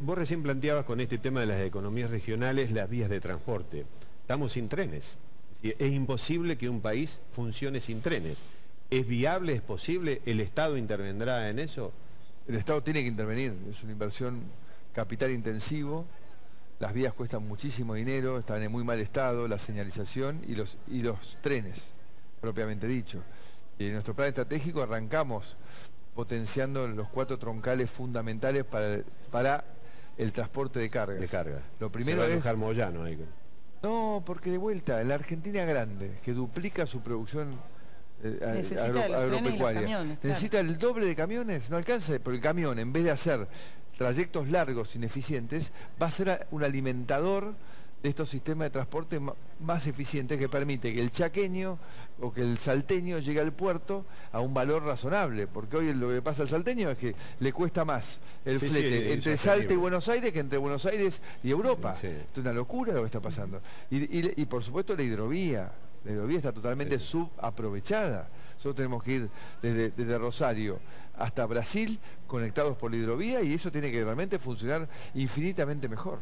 Vos recién planteabas con este tema de las economías regionales las vías de transporte. Estamos sin trenes. Es imposible que un país funcione sin trenes. ¿Es viable? ¿Es posible? ¿El Estado intervendrá en eso? El Estado tiene que intervenir. Es una inversión capital intensivo. Las vías cuestan muchísimo dinero, están en muy mal estado, la señalización y los trenes, propiamente dicho. Y en nuestro plan estratégico arrancamos potenciando los 4 troncales fundamentales para el transporte de cargas. Lo primero es dejar Moyano ahí. No, porque de vuelta, la Argentina grande, que duplica su producción agropecuaria, necesita el doble de camiones, no alcanza, pero el camión, en vez de hacer trayectos largos, ineficientes, va a ser un alimentador de estos sistemas de transporte más eficientes que permite que el chaqueño o que el salteño llegue al puerto a un valor razonable, porque hoy lo que pasa al salteño es que le cuesta más el flete entre Salta y Buenos Aires que entre Buenos Aires y Europa. Es una locura lo que está pasando. Y por supuesto la hidrovía. La hidrovía está totalmente subaprovechada. Nosotros tenemos que ir desde Rosario hasta Brasil conectados por la hidrovía, y eso tiene que realmente funcionar infinitamente mejor.